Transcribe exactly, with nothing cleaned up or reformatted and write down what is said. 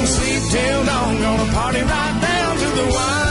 don't sleep till dawn, gonna party right down to the wine.